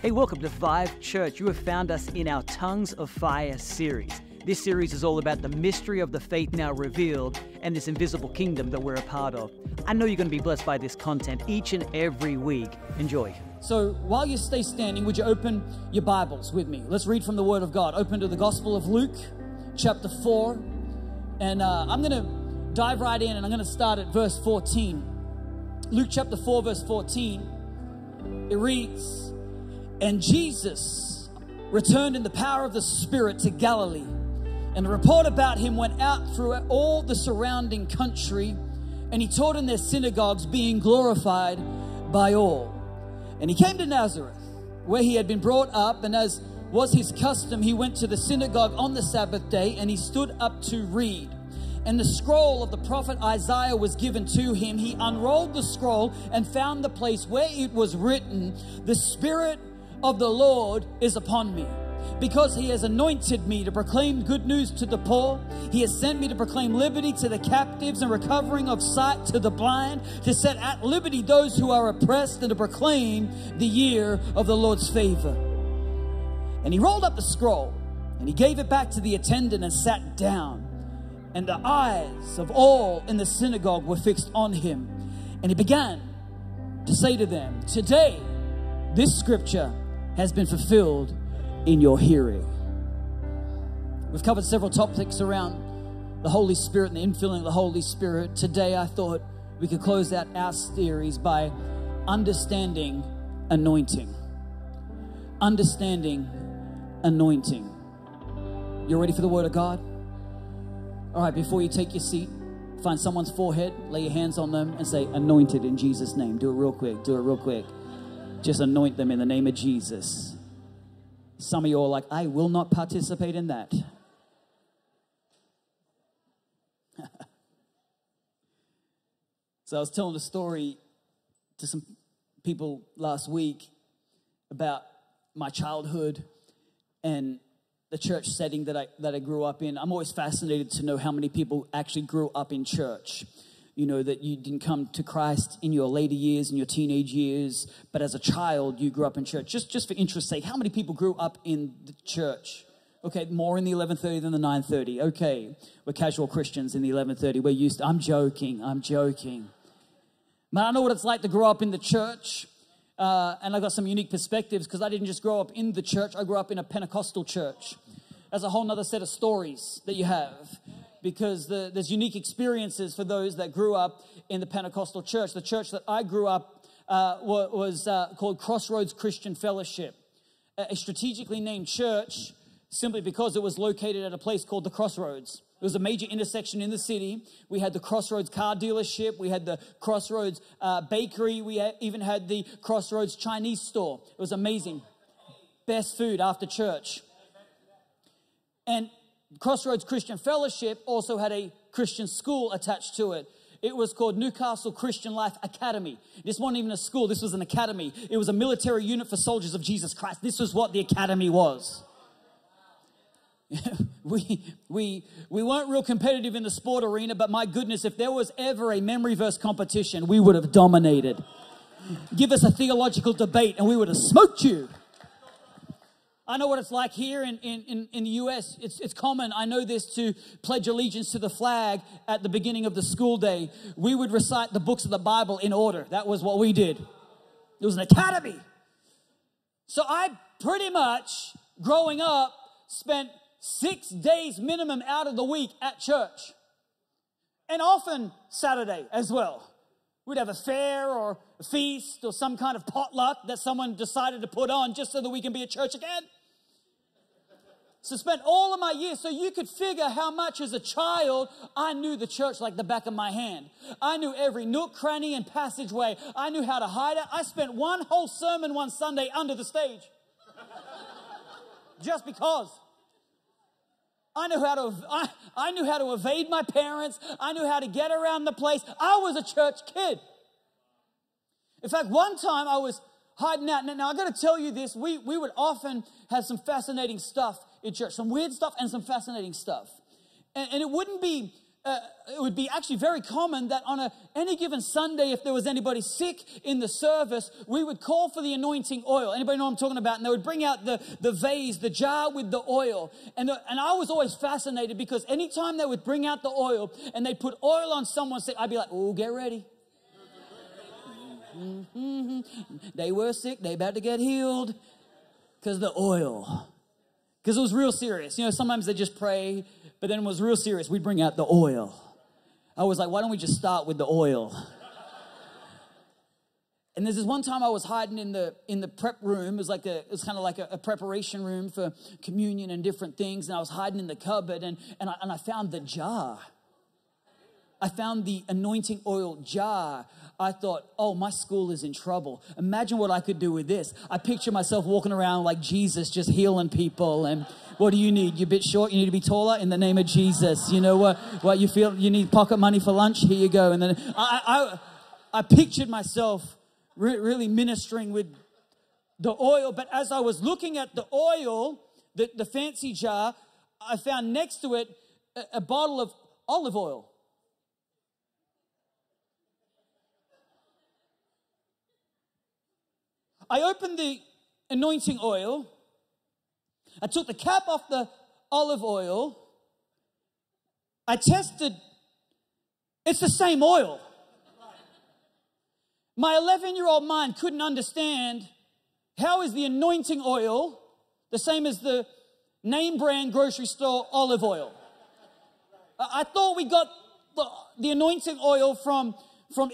Hey, welcome to Vive Church. You have found us in our Tongues of Fire series. This series is all about the mystery of the faith now revealed and this invisible kingdom that we're a part of. I know you're going to be blessed by this content each and every week. Enjoy. So while you stay standing, would you open your Bibles with me? Let's read from the Word of God. Open to the Gospel of Luke, chapter 4. And I'm going to dive right in, and I'm going to start at verse 14. Luke chapter 4, verse 14. It reads, "And Jesus returned in the power of the Spirit to Galilee, and the report about him went out through all the surrounding country, and he taught in their synagogues, being glorified by all. And he came to Nazareth, where he had been brought up, and as was his custom, he went to the synagogue on the Sabbath day, and he stood up to read. And the scroll of the prophet Isaiah was given to him. He unrolled the scroll and found the place where it was written, 'The Spirit of the Lord is upon me, because he has anointed me to proclaim good news to the poor. He has sent me to proclaim liberty to the captives and recovering of sight to the blind, to set at liberty those who are oppressed, and to proclaim the year of the Lord's favor.' And he rolled up the scroll, and he gave it back to the attendant and sat down. And the eyes of all in the synagogue were fixed on him. And he began to say to them, 'Today this scripture has been fulfilled in your hearing.'" We've covered several topics around the Holy Spirit and the infilling of the Holy Spirit. Today, I thought we could close out our series by understanding anointing. Understanding anointing. You ready for the Word of God? All right, before you take your seat, find someone's forehead, lay your hands on them, and say, "Anointed in Jesus' name." Do it real quick. Do it real quick. Just anoint them in the name of Jesus. Some of you are like, "I will not participate in that." So I was telling a story to some people last week about my childhood and the church setting that I grew up in. I'm always fascinated to know how many people actually grew up in church. You know, that you didn't come to Christ in your later years, in your teenage years, but as a child, you grew up in church. Just for interest's sake, how many people grew up in the church? Okay, more in the 11:30 than the 9:30. Okay, we're casual Christians in the 11:30. We're used to, I'm joking. Man, I know what it's like to grow up in the church, and I got some unique perspectives because I didn't just grow up in the church. I grew up in a Pentecostal church. That's a whole nother set of stories that you have, because there's unique experiences for those that grew up in the Pentecostal church. The church that I grew up was called Crossroads Christian Fellowship, a strategically named church simply because it was located at a place called the Crossroads. It was a major intersection in the city. We had the Crossroads car dealership. We had the Crossroads bakery. We even had the Crossroads Chinese store. It was amazing. Best food after church. And Crossroads Christian Fellowship also had a Christian school attached to it. It was called Newcastle Christian Life Academy. This wasn't even a school. This was an academy. It was a military unit for soldiers of Jesus Christ. This was what the academy was. We weren't real competitive in the sport arena, but my goodness, if there was ever a memory verse competition, we would have dominated. Give us a theological debate and we would have smoked you. I know what it's like here in the U.S. It's common, I know this, to pledge allegiance to the flag at the beginning of the school day. We would recite the books of the Bible in order. That was what we did. It was an academy. So I pretty much, growing up, spent 6 days minimum out of the week at church. And often Saturday as well. We'd have a fair or a feast or some kind of potluck that someone decided to put on just so that we can be at church again. So spent all of my years, so you could figure how much as a child I knew the church like the back of my hand. I knew every nook, cranny, and passageway. I knew how to hide it. I spent one whole sermon one Sunday under the stage. Just because. I knew how to evade my parents. I knew how to get around the place. I was a church kid. In fact, one time I was hiding out. Now, I've got to tell you this. We would often have some fascinating stuff in church, some weird stuff and some fascinating stuff. And it wouldn't be it would be actually very common that on any given Sunday, if there was anybody sick in the service, we would call for the anointing oil. Anybody know what I'm talking about? And they would bring out the vase, the jar with the oil. And I was always fascinated because anytime they would bring out the oil and they put oil on someone's sick, I'd be like, oh, get ready. Mm-hmm. They were sick. They about to get healed because the oil. Because it was real serious. You know, sometimes they just pray, but then it was real serious. We'd bring out the oil. I was like, why don't we just start with the oil? And there's this one time I was hiding in the prep room. It was kind of like a preparation room for communion and different things. And I was hiding in the cupboard, and I found the jar. I found the anointing oil jar. I thought, oh, my school is in trouble. Imagine what I could do with this. I picture myself walking around like Jesus, just healing people. And what do you need? You're a bit short. You need to be taller in the name of Jesus. You know what you feel? You need pocket money for lunch. Here you go. And then I pictured myself really ministering with the oil. But as I was looking at the oil, the fancy jar, I found next to it a bottle of olive oil. I opened the anointing oil. I took the cap off the olive oil. I tested. It's the same oil. My 11-year-old mind couldn't understand how is the anointing oil the same as the name brand grocery store olive oil. I thought we got the anointing oil from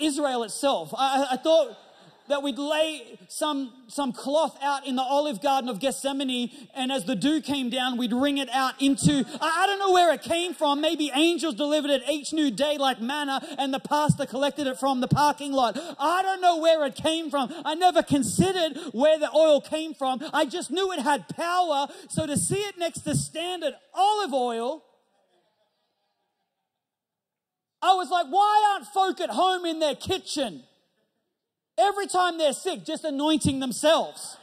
Israel itself. I thought that we'd lay some cloth out in the olive garden of Gethsemane, and as the dew came down, we'd wring it out into, I don't know where it came from. Maybe angels delivered it each new day like manna, and the pastor collected it from the parking lot. I don't know where it came from. I never considered where the oil came from. I just knew it had power. So to see it next to standard olive oil, I was like, why aren't folk at home in their kitchen? Every time they're sick, just anointing themselves.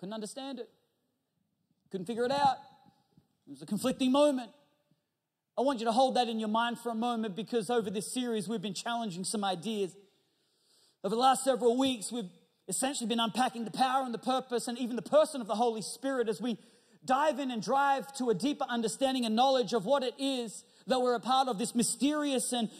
Couldn't understand it. Couldn't figure it out. It was a conflicting moment. I want you to hold that in your mind for a moment, because over this series, we've been challenging some ideas. Over the last several weeks, we've essentially been unpacking the power and the purpose and even the person of the Holy Spirit as we dive in and drive to a deeper understanding and knowledge of what it is that we're a part of, this mysterious and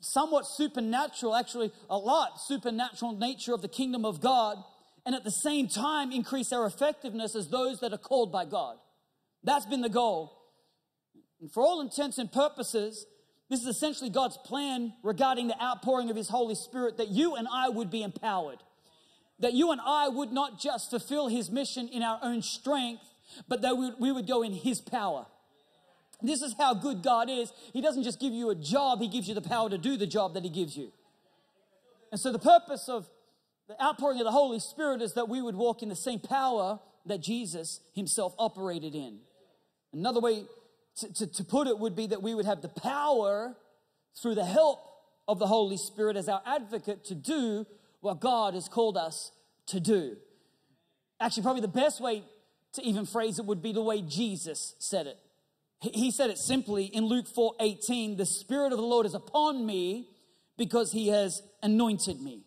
somewhat supernatural, actually a lot supernatural nature of the kingdom of God, and at the same time increase our effectiveness as those that are called by God. That's been the goal. And for all intents and purposes, this is essentially God's plan regarding the outpouring of his Holy Spirit, that you and I would be empowered, that you and I would not just fulfill his mission in our own strength, but that we would go in his power. This is how good God is. He doesn't just give you a job. He gives you the power to do the job that he gives you. And so the purpose of the outpouring of the Holy Spirit is that we would walk in the same power that Jesus himself operated in. Another way to put it would be that we would have the power through the help of the Holy Spirit as our advocate to do what God has called us to do. Actually, probably the best way to even phrase it would be the way Jesus said it. He said it simply in Luke 4:18, the Spirit of the Lord is upon me because he has anointed me.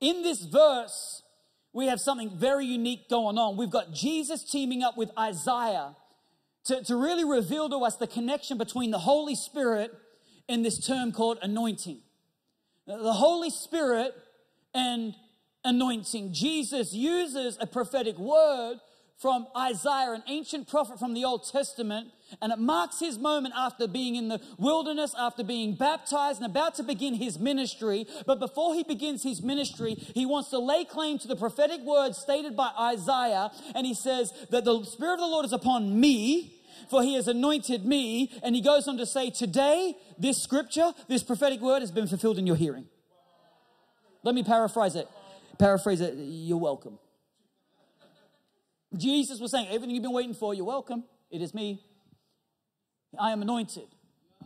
In this verse, we have something very unique going on. We've got Jesus teaming up with Isaiah to really reveal to us the connection between the Holy Spirit and this term called anointing. The Holy Spirit and anointing. Jesus uses a prophetic word from Isaiah, an ancient prophet from the Old Testament, and it marks his moment after being in the wilderness, after being baptized and about to begin his ministry. But before he begins his ministry, he wants to lay claim to the prophetic word stated by Isaiah, and he says that the Spirit of the Lord is upon me, for he has anointed me. And he goes on to say, today, this scripture, this prophetic word has been fulfilled in your hearing. Let me paraphrase it. You're welcome. Jesus was saying, everything you've been waiting for, you're welcome. It is me. I am anointed.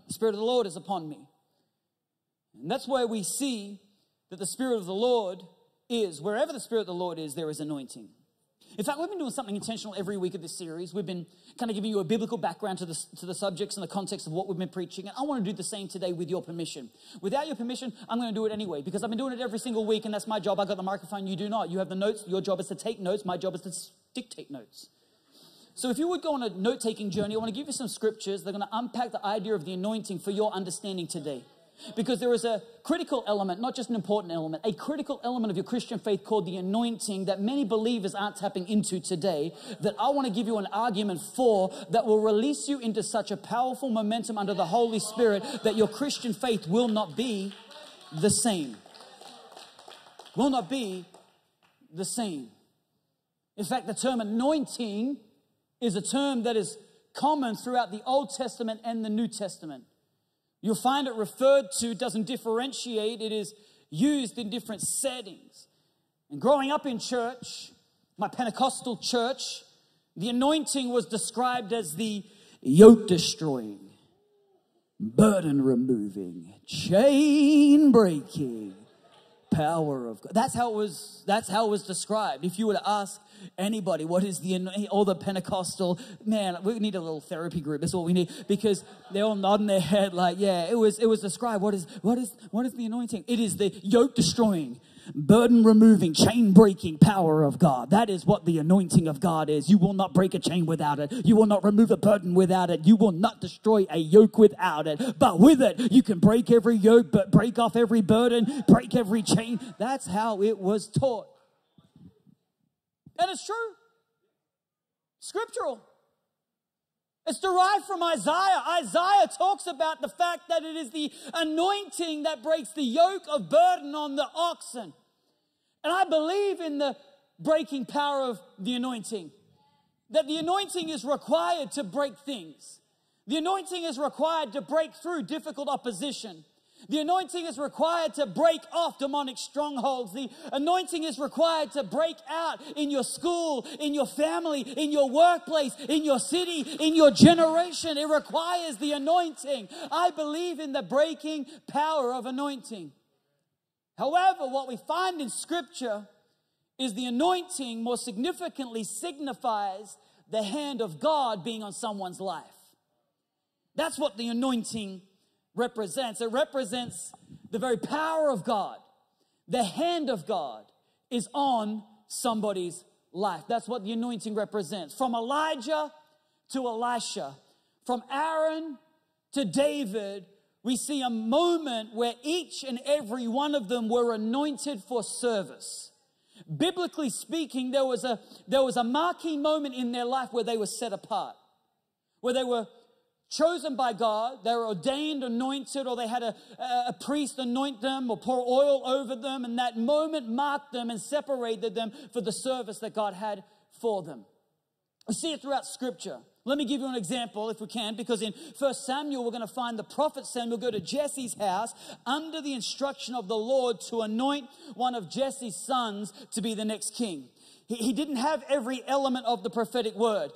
The Spirit of the Lord is upon me. And that's where we see that the Spirit of the Lord is. Wherever the Spirit of the Lord is, there is anointing. In fact, we've been doing something intentional every week of this series. We've been kind of giving you a biblical background to the subjects and the context of what we've been preaching. And I want to do the same today with your permission. Without your permission, I'm going to do it anyway because I've been doing it every single week and that's my job. I got the microphone, you do not. You have the notes. Your job is to take notes. My job is to dictate notes. So if you would go on a note-taking journey, I want to give you some scriptures. They're going to unpack the idea of the anointing for your understanding today. Because there is a critical element, not just an important element, a critical element of your Christian faith called the anointing that many believers aren't tapping into today, that I want to give you an argument for that will release you into such a powerful momentum under the Holy Spirit that your Christian faith will not be the same. Will not be the same. In fact, the term anointing is a term that is common throughout the Old Testament and the New Testament. You'll find it referred to, it doesn't differentiate, it is used in different settings. And growing up in church, my Pentecostal church, the anointing was described as the yoke-destroying, burden-removing, chain-breaking power of God. That's how it was described. If you were to ask anybody, what is the all the Pentecostal, man, we need a little therapy group. That's all we need, because they're all nodding their head like, yeah, it was described. What is the anointing? It is the yoke destroying, burden removing, chain breaking power of God. That is what the anointing of God is. You will not break a chain without it. You will not remove a burden without it. You will not destroy a yoke without it. But with it, you can break every yoke, but break off every burden, break every chain. That's how it was taught. And it's true. Scriptural. It's derived from Isaiah. Isaiah talks about the fact that it is the anointing that breaks the yoke of burden on the oxen. And I believe in the breaking power of the anointing. That the anointing is required to break things. The anointing is required to break through difficult opposition. The anointing is required to break off demonic strongholds. The anointing is required to break out in your school, in your family, in your workplace, in your city, in your generation. It requires the anointing. I believe in the breaking power of anointing. However, what we find in Scripture is the anointing more significantly signifies the hand of God being on someone's life. That's what the anointing is. It represents the very power of God. The hand of God is on somebody's life. That's what the anointing represents. From Elijah to Elisha, from Aaron to David, we see a moment where each and every one of them were anointed for service. Biblically speaking, there was a marquee moment in their life where they were set apart, where they were chosen by God, they were ordained, anointed, or they had a priest anoint them or pour oil over them, and that moment marked them and separated them for the service that God had for them. We see it throughout Scripture. Let me give you an example if we can, because in 1 Samuel, we're going to find the prophet Samuel go to Jesse's house under the instruction of the Lord to anoint one of Jesse's sons to be the next king. He didn't have every element of the prophetic word.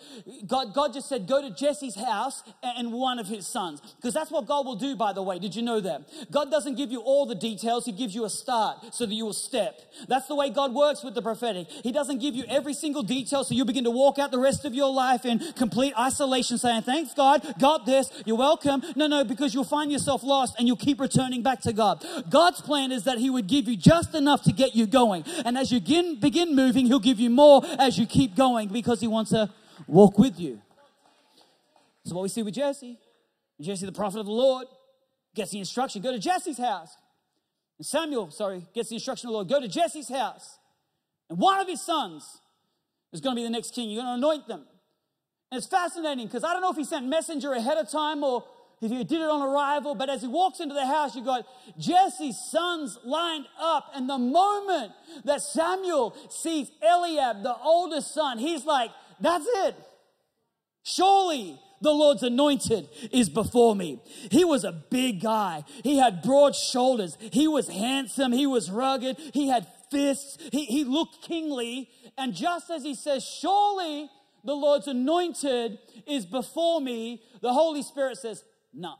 God just said, go to Jesse's house and one of his sons. Because that's what God will do, by the way. Did you know that? God doesn't give you all the details. He gives you a start so that you will step. That's the way God works with the prophetic. He doesn't give you every single detail so you begin to walk out the rest of your life in complete isolation saying, thanks God, got this, you're welcome. No, because you'll find yourself lost and you'll keep returning back to God. God's plan is that he would give you just enough to get you going. And as you begin moving, he'll give you more as you keep going because he wants to walk with you. So what we see with Jesse, the prophet of the Lord, gets the instruction, go to Jesse's house. And Samuel gets the instruction of the Lord, go to Jesse's house. And one of his sons is going to be the next king. You're going to anoint them. And it's fascinating because I don't know if he sent messenger ahead of time or if he did it on arrival, but as he walks into the house, you got Jesse's sons lined up. And the moment that Samuel sees Eliab, the oldest son, he's like, that's it. Surely the Lord's anointed is before me. He was a big guy. He had broad shoulders. He was handsome. He was rugged. He had fists. He looked kingly. And just as he says, surely the Lord's anointed is before me, the Holy Spirit says, no.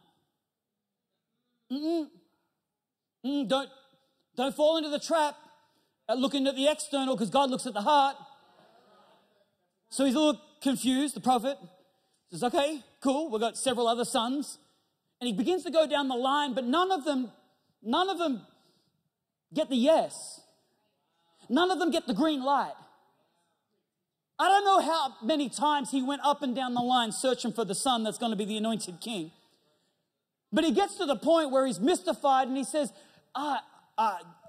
Don't fall into the trap at looking at the external because God looks at the heart. So he's a little confused, the prophet. Says, okay, cool, we've got several other sons. And he begins to go down the line, but none of them get the yes. None of them get the green light. I don't know how many times he went up and down the line searching for the son that's going to be the anointed king. But he gets to the point where he's mystified and he says,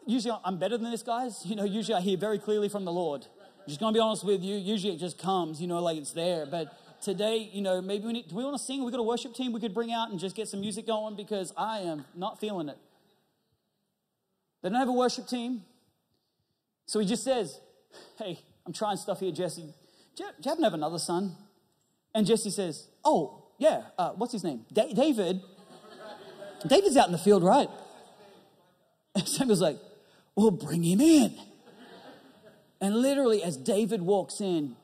usually I'm better than this, guys. You know, usually I hear very clearly from the Lord. I'm just going to be honest with you. Usually it just comes, you know, like it's there. But today, you know, maybe do we want to sing? We got a worship team we could bring out and just get some music going because I am not feeling it. They don't have a worship team. So he just says, hey, I'm trying stuff here, Jesse. Do you happen to have another son? And Jesse says, oh, yeah, what's his name? David. David's out in the field, right? And Samuel's like, well, bring him in. And literally as David walks in,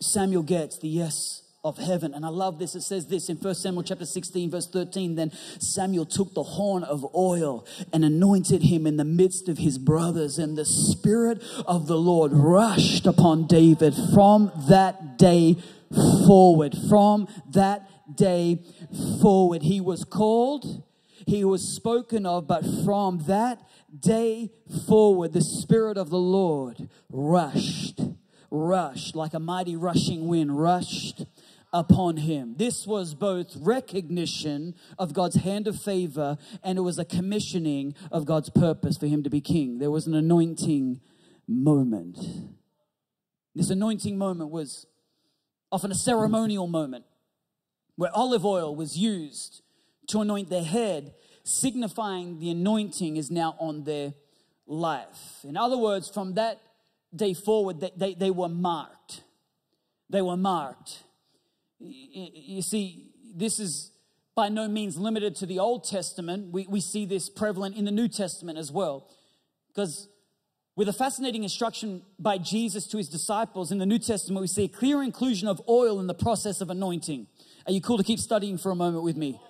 Samuel gets the yes of heaven. And I love this. It says this in 1 Samuel chapter 16, verse 13. Then Samuel took the horn of oil and anointed him in the midst of his brothers. And the Spirit of the Lord rushed upon David from that day forward. From that day forward. He was called, he was spoken of, but from that day forward, the Spirit of the Lord rushed like a mighty rushing wind, rushed upon him. This was both recognition of God's hand of favor and it was a commissioning of God's purpose for him to be king. There was an anointing moment. This anointing moment was often a ceremonial moment where olive oil was used to anoint their head, signifying the anointing is now on their life. In other words, from that day forward, they were marked. They were marked. You see, this is by no means limited to the Old Testament. We see this prevalent in the New Testament as well. Because with a fascinating instruction by Jesus to his disciples in the New Testament, we see a clear inclusion of oil in the process of anointing. Are you cool to keep studying for a moment with me?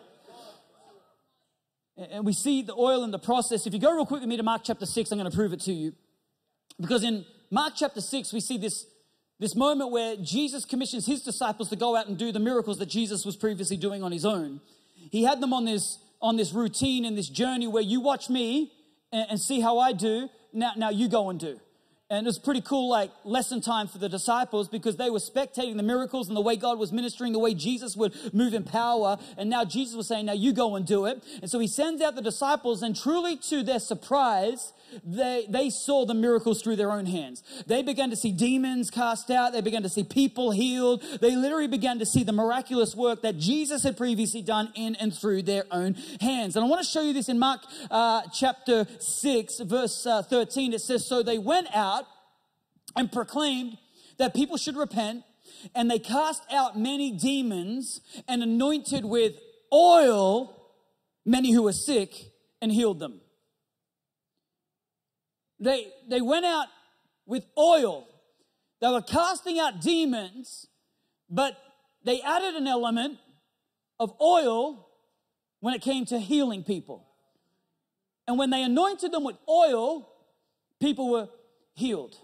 And we see the oil in the process. If you go real quick with me to Mark chapter 6, I'm going to prove it to you. Because in Mark chapter 6, we see this moment where Jesus commissions his disciples to go out and do the miracles that Jesus was previously doing on his own. He had them on this routine and this journey where you watch me and see how I do, now you go and do. And it was pretty cool, like, lesson time for the disciples because they were spectating the miracles and the way God was ministering, the way Jesus would move in power. And now Jesus was saying, now you go and do it. And so he sends out the disciples, and truly to their surprise, they saw the miracles through their own hands. They began to see demons cast out. They began to see people healed. They literally began to see the miraculous work that Jesus had previously done in and through their own hands. And I want to show you this in Mark chapter 6, verse 13. It says, so they went out and proclaimed that people should repent, and they cast out many demons and anointed with oil many who were sick and healed them. They went out with oil. They were casting out demons, but they added an element of oil when it came to healing people. And when they anointed them with oil, people were healed.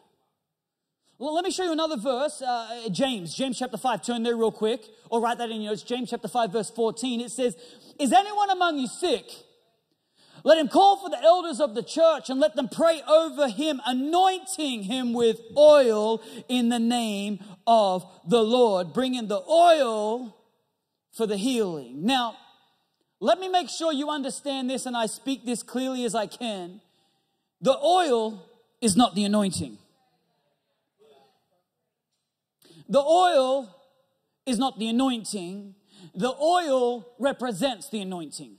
Well, let me show you another verse, James chapter 5. Turn there real quick, or write that in your notes. James chapter 5, verse 14. It says, is anyone among you sick? Let him call for the elders of the church and let them pray over him, anointing him with oil in the name of the Lord. Bring in the oil for the healing. Now, let me make sure you understand this, and I speak this clearly as I can. The oil is not the anointing. The oil is not the anointing. The oil represents the anointing.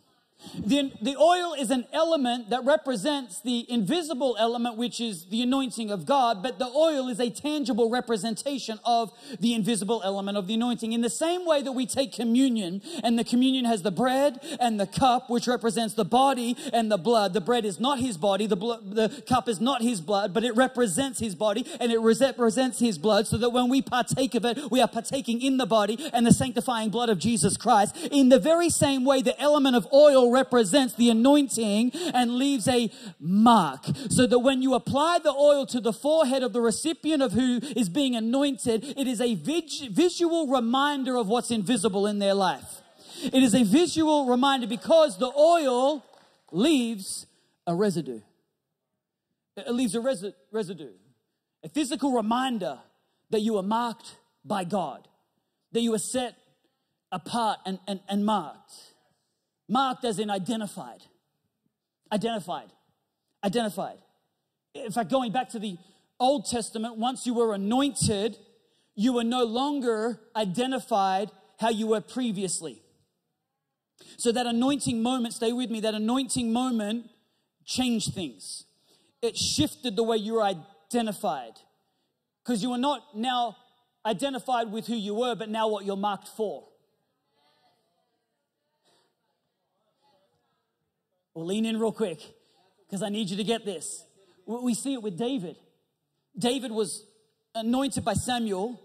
The oil is an element that represents the invisible element, which is the anointing of God, but the oil is a tangible representation of the invisible element of the anointing. In the same way that we take communion, and the communion has the bread and the cup, which represents the body and the blood. The bread is not his body, the cup is not his blood, but it represents his body and it represents his blood, so that when we partake of it, we are partaking in the body and the sanctifying blood of Jesus Christ. In the very same way, the element of oil oil represents the anointing and leaves a mark, so that when you apply the oil to the forehead of the recipient of who is being anointed, it is a visual reminder of what's invisible in their life. It is a visual reminder because the oil leaves a residue. It leaves a residue, a physical reminder that you are marked by God, that you are set apart and marked. Marked as in identified. Identified. In fact, going back to the Old Testament, once you were anointed, you were no longer identified how you were previously. So that anointing moment, stay with me, that anointing moment changed things. It shifted the way you were identified, because you were not now identified with who you were, but now what you're marked for. Well, lean in real quick, because I need you to get this. We see it with David. David was anointed by Samuel.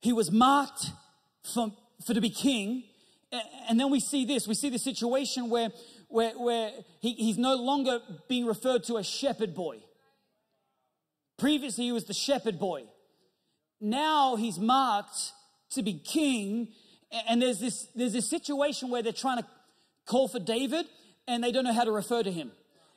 He was marked for to be king. And then we see this. We see the situation where he's no longer being referred to as shepherd boy. Previously, he was the shepherd boy. Now he's marked to be king. And there's this situation where they're trying to call for David, and they don't know how to refer to him.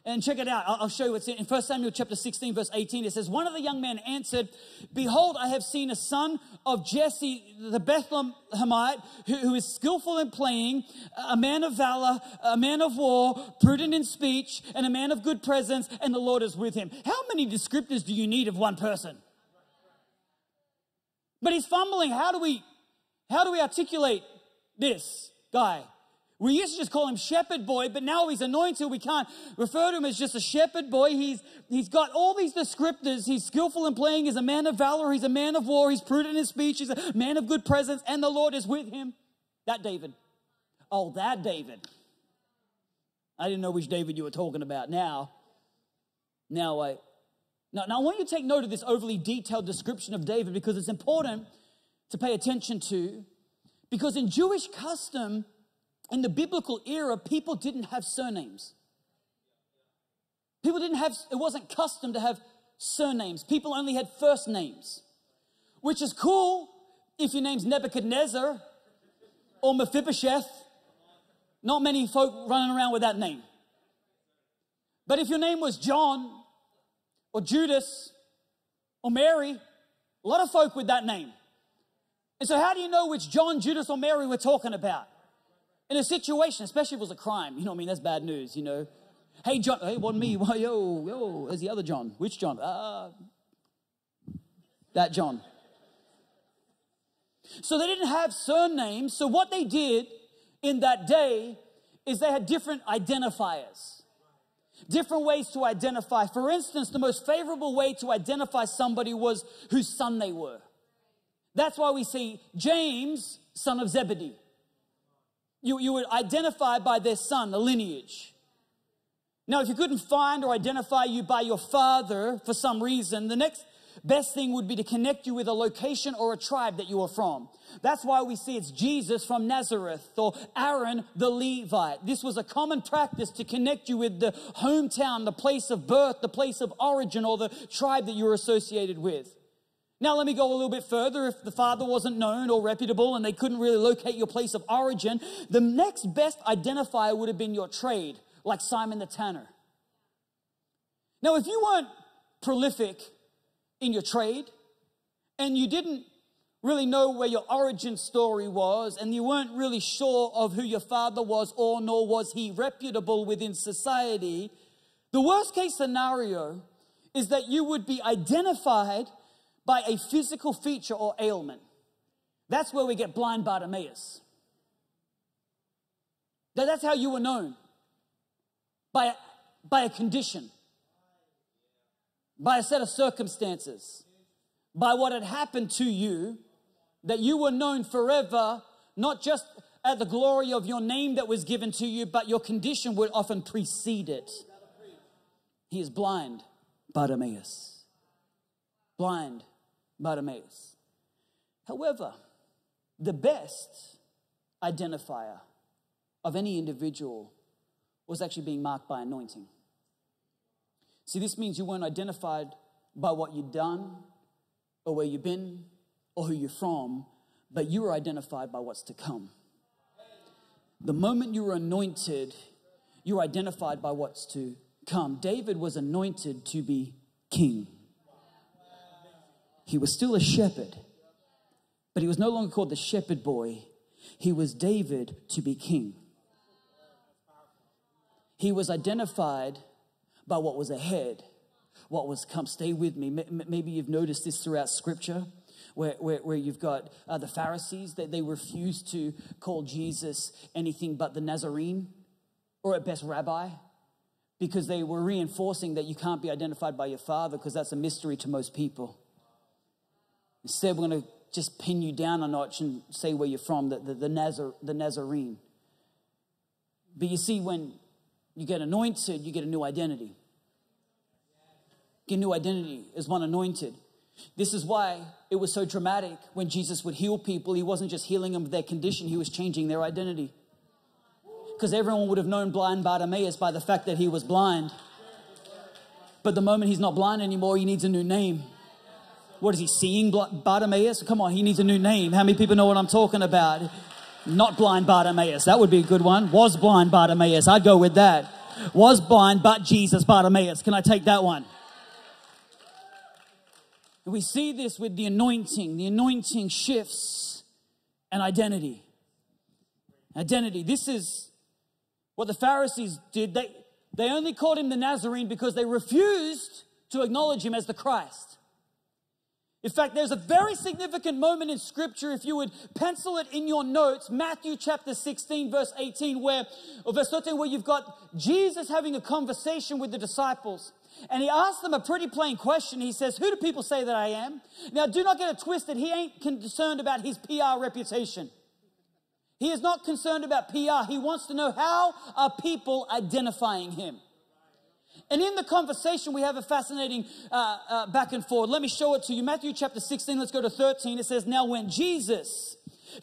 And check it out. I'll show you what's in 1 Samuel chapter 16, verse 18. It says, one of the young men answered, "Behold, I have seen a son of Jesse, the Bethlehemite, who is skillful in playing, a man of valor, a man of war, prudent in speech, and a man of good presence, and the Lord is with him." How many descriptors do you need of one person? But he's fumbling. How do we articulate this guy? We used to just call him shepherd boy, but now he's anointed. We can't refer to him as just a shepherd boy. He's got all these descriptors. He's skillful in playing. He's a man of valor. He's a man of war. He's prudent in speech. He's a man of good presence, and the Lord is with him. That David. Oh, that David. I didn't know which David you were talking about. Now I want you to take note of this overly detailed description of David, because it's important to pay attention to, because in Jewish custom, in the biblical era, people didn't have surnames. It wasn't custom to have surnames. People only had first names, which is cool if your name's Nebuchadnezzar or Mephibosheth. Not many folk running around with that name. But if your name was John or Judas or Mary, a lot of folk with that name. And so how do you know which John, Judas, or Mary we're talking about? In a situation, especially if it was a crime, you know what I mean? That's bad news, you know. Hey, John, hey, wasn't me. Yo, there's the other John. Which John? That John. So they didn't have surnames. So what they did in that day is they had different identifiers, different ways to identify. For instance, the most favorable way to identify somebody was whose son they were. That's why we see James, son of Zebedee. You would identify by their son, the lineage. Now, if you couldn't find or identify you by your father for some reason, the next best thing would be to connect you with a location or a tribe that you are from. That's why we see it's Jesus from Nazareth or Aaron the Levite. This was a common practice to connect you with the hometown, the place of birth, the place of origin, or the tribe that you were associated with. Now, let me go a little bit further. If the father wasn't known or reputable and they couldn't really locate your place of origin, the next best identifier would have been your trade, like Simon the Tanner. Now, if you weren't prolific in your trade and you didn't really know where your origin story was, and you weren't really sure of who your father was, or nor was he reputable within society, the worst case scenario is that you would be identified by a physical feature or ailment. That's where we get blind Bartimaeus. That's how you were known. By a condition. By a set of circumstances. By what had happened to you. That you were known forever, not just at the glory of your name that was given to you, but your condition would often precede it. He is blind Bartimaeus. Blind Bartimaeus. However, the best identifier of any individual was actually being marked by anointing. See, this means you weren't identified by what you'd done or where you've been or who you're from, but you were identified by what's to come. The moment you were anointed, you were identified by what's to come. David was anointed to be king. He was still a shepherd, but he was no longer called the shepherd boy. He was David to be king. He was identified by what was ahead, what was come. Stay with me. Maybe you've noticed this throughout Scripture, where you've got the Pharisees, that they refused to call Jesus anything but the Nazarene, or at best rabbi, because they were reinforcing that you can't be identified by your father because that's a mystery to most people. Instead, we're going to just pin you down a notch and say where you're from, the Nazarene. But you see, when you get anointed, you get a new identity. Your new identity is one anointed. This is why it was so dramatic when Jesus would heal people. He wasn't just healing them of their condition. He was changing their identity. Because everyone would have known blind Bartimaeus by the fact that he was blind. But the moment he's not blind anymore, he needs a new name. What is he, seeing Bartimaeus? Come on, he needs a new name. How many people know what I'm talking about? Not blind Bartimaeus. That would be a good one. Was blind Bartimaeus. I'd go with that. Was blind but Jesus Bartimaeus. Can I take that one? We see this with the anointing. The anointing shifts an identity. Identity. This is what the Pharisees did. They only called him the Nazarene because they refused to acknowledge him as the Christ. In fact, there's a very significant moment in Scripture, if you would pencil it in your notes, Matthew chapter 16, verse 13, where you've got Jesus having a conversation with the disciples. And he asked them a pretty plain question. He says, "Who do people say that I am?" Now, do not get it twisted. He ain't concerned about his PR reputation. He is not concerned about PR. He wants to know, how are people identifying him? And in the conversation, we have a fascinating back and forth. Let me show it to you. Matthew chapter 16, let's go to 13. It says, "Now when Jesus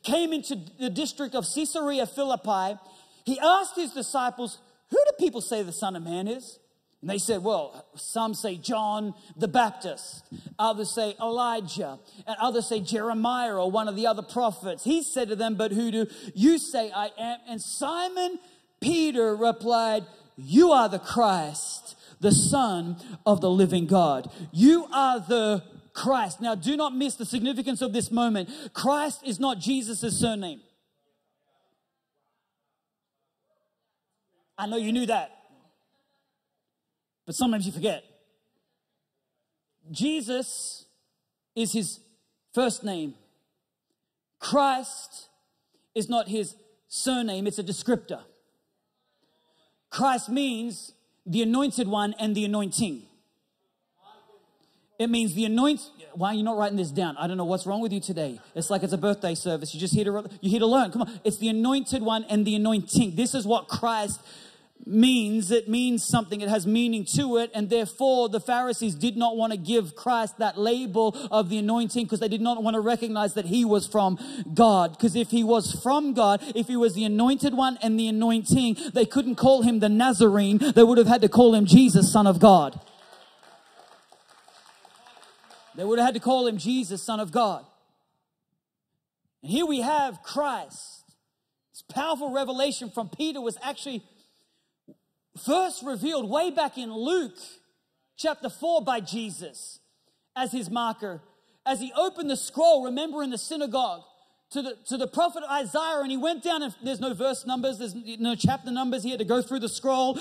came into the district of Caesarea Philippi, he asked his disciples, 'Who do people say the Son of Man is?' And they said, 'Well, some say John the Baptist, others say Elijah, and others say Jeremiah or one of the other prophets.' He said to them, 'But who do you say I am?' And Simon Peter replied, 'You are the Christ, the Son of the living God.'" You are the Christ. Now, do not miss the significance of this moment. Christ is not Jesus' surname. I know you knew that, but sometimes you forget. Jesus is his first name. Christ is not his surname. It's a descriptor. Christ means the anointed one and the anointing. It means the anointing. Why are you not writing this down? I don't know what's wrong with you today. It's like it's a birthday service. You're just here to learn. Come on. It's the anointed one and the anointing. This is what Christ means. It means something. It has meaning to it. And therefore, the Pharisees did not want to give Christ that label of the anointing because they did not want to recognize that he was from God. Because if he was from God, if he was the anointed one and the anointing, they couldn't call him the Nazarene. They would have had to call him Jesus, Son of God. They would have had to call him Jesus, Son of God. And here we have Christ. This powerful revelation from Peter was actually first revealed way back in Luke chapter 4 by Jesus as his marker. As he opened the scroll, remember, in the synagogue to the prophet Isaiah, and he went down, and there's no verse numbers, there's no chapter numbers. He had to go through the scroll.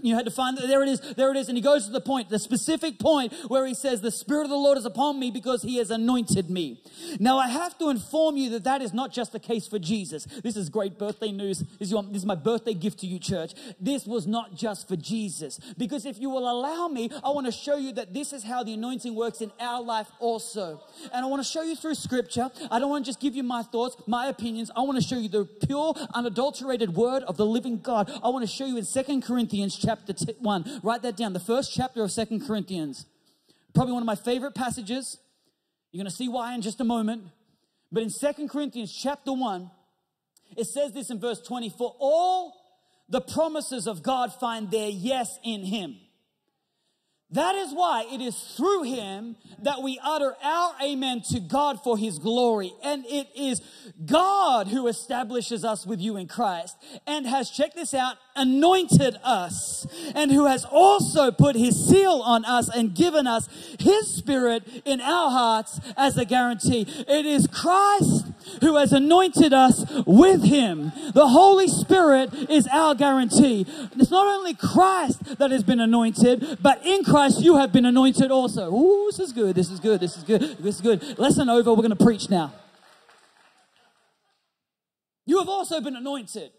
You had to find it. There it is. And he goes to the point, the specific point where he says, "The Spirit of the Lord is upon me because he has anointed me." Now, I have to inform you that is not just the case for Jesus. This is great birthday news. This is my birthday gift to you, church. This was not just for Jesus. Because if you will allow me, I want to show you that this is how the anointing works in our life also. And I want to show you through Scripture. I don't want to just give you my thoughts, my opinions. I want to show you the pure, unadulterated word of the living God. I want to show you in 2 Corinthians chapter 1. Write that down. The first chapter of 2 Corinthians. Probably one of my favorite passages. You're going to see why in just a moment. But in 2 Corinthians chapter 1, it says this in verse 24, "All the promises of God find their yes in him. That is why it is through him that we utter our amen to God for his glory. And it is God who establishes us with you in Christ and has, check this out, anointed us, and who has also put his seal on us and given us his spirit in our hearts as a guarantee. It is Christ who has anointed us with him. The Holy Spirit is our guarantee. It's not only Christ that has been anointed, but in Christ you have been anointed also. Ooh, this is good, this is good, this is good, this is good. Lesson over, we're going to preach now. You have also been anointed.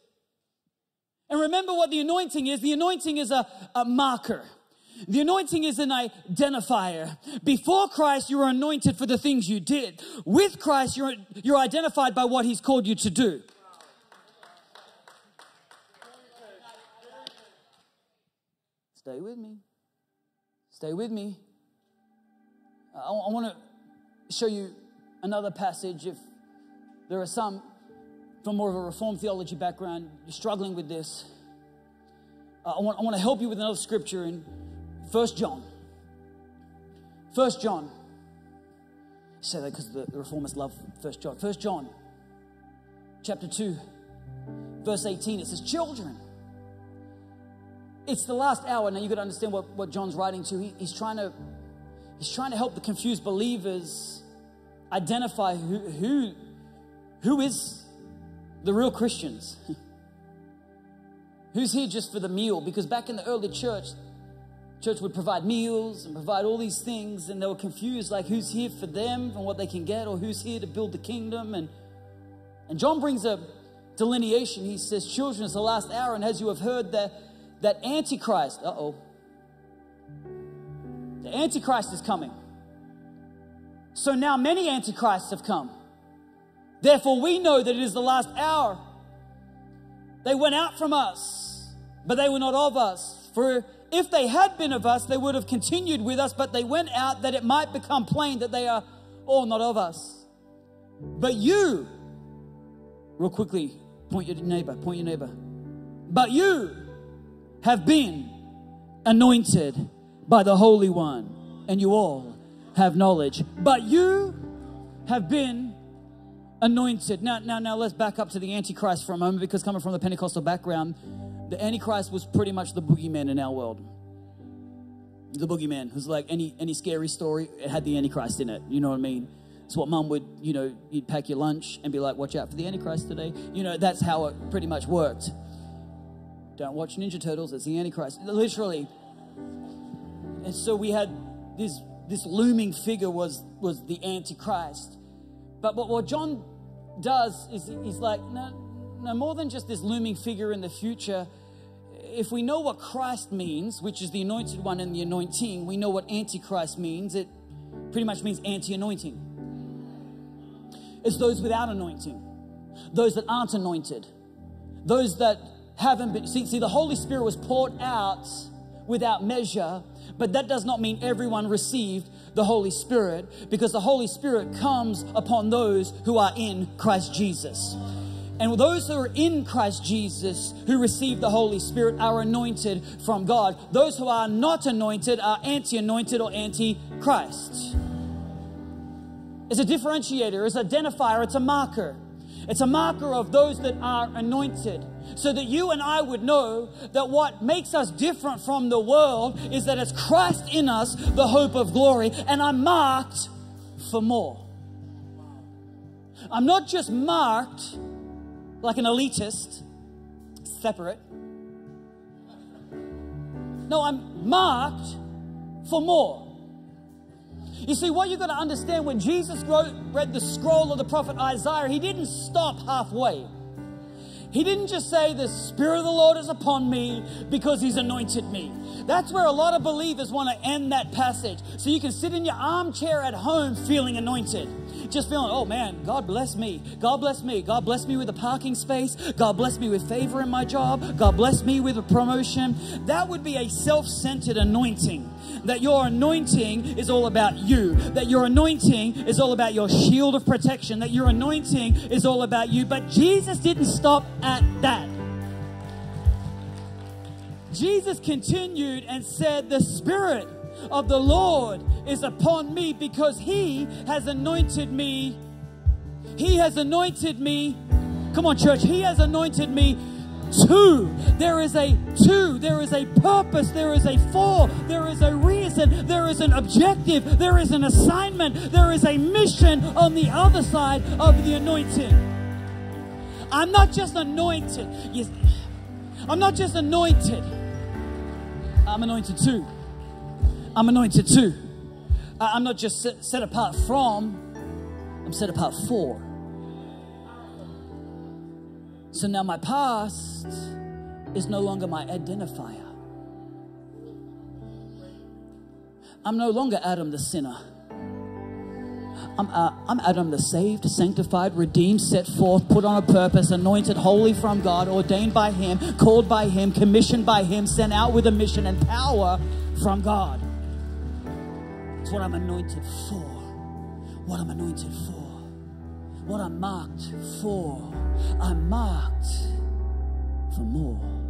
And remember what the anointing is. The anointing is a marker. The anointing is an identifier. Before Christ, you were anointed for the things you did. With Christ, you're identified by what he's called you to do. Stay with me. Stay with me. I want to show you another passage. If there are some from more of a Reformed theology background, you're struggling with this, I want to help you with another scripture in 1 John. 1 John. I say that because the Reformers love 1 John. 1 John chapter 2, verse 18, it says, children, it's the last hour. Now you've got to understand what John's writing to. He's trying to help the confused believers identify who is the real Christians. Who's here just for the meal? Because back in the early church, church would provide meals and provide all these things, and they were confused, like who's here for them and what they can get, or who's here to build the kingdom. And John brings a delineation. He says, children, it's the last hour, and as you have heard that Antichrist, the Antichrist is coming. So now many Antichrists have come. Therefore, we know that it is the last hour. They went out from us, but they were not of us. For if they had been of us, they would have continued with us, but they went out that it might become plain that they are all not of us. But you, real quickly, point your neighbor. But you have been anointed by the Holy One, and you all have knowledge. But you have been anointed. Now let's back up to the Antichrist for a moment, because coming from the Pentecostal background, the Antichrist was pretty much the boogeyman in our world. The boogeyman was like any scary story, it had the Antichrist in it. You know what I mean? It's what mum would, you'd pack your lunch and be like, watch out for the Antichrist today. That's how it pretty much worked. Don't watch Ninja Turtles, it's the Antichrist. Literally. And so we had this looming figure was the Antichrist. But what John does is he's like, no, more than just this looming figure in the future. If we know what Christ means, which is the anointed one and the anointing, we know what Antichrist means. It pretty much means anti-anointing. It's those without anointing, those that aren't anointed, those that haven't been. See, the Holy Spirit was poured out without measure, but that does not mean everyone received the Holy Spirit, because the Holy Spirit comes upon those who are in Christ Jesus. And those who are in Christ Jesus, who receive the Holy Spirit, are anointed from God. Those who are not anointed are anti-anointed or anti-Christ. It's a differentiator, it's an identifier, it's a marker. It's a marker of those that are anointed, so that you and I would know that what makes us different from the world is that it's Christ in us, the hope of glory, and I'm marked for more. I'm not just marked like an elitist, separate. No, I'm marked for more. You see, what you've got to understand, when Jesus read the scroll of the prophet Isaiah, he didn't stop halfway. He didn't just say, the Spirit of the Lord is upon me because he's anointed me. That's where a lot of believers want to end that passage. So you can sit in your armchair at home feeling anointed. Just feeling, oh man, God bless me. God bless me. God bless me with a parking space. God bless me with favor in my job. God bless me with a promotion. That would be a self-centered anointing. That your anointing is all about you. That your anointing is all about your shield of protection. That your anointing is all about you. But Jesus didn't stop at that. Jesus continued and said, "The Spirit of the Lord is upon me because he has anointed me." He has anointed me. Come on, church. He has anointed me to. There is a to. There is a purpose. There is a for. There is a reason. There is an objective. There is an assignment. There is a mission on the other side of the anointing. I'm not just anointed. Yes. I'm not just anointed. I'm anointed too. I'm anointed too. I'm not just set apart from. I'm set apart for. So now my past is no longer my identifier. I'm no longer Adam the sinner. I'm Adam the saved, sanctified, redeemed, set forth, put on a purpose, anointed wholly from God, ordained by Him, called by Him, commissioned by Him, sent out with a mission and power from God. It's what I'm anointed for. What I'm anointed for. What I'm marked for. I'm marked for more.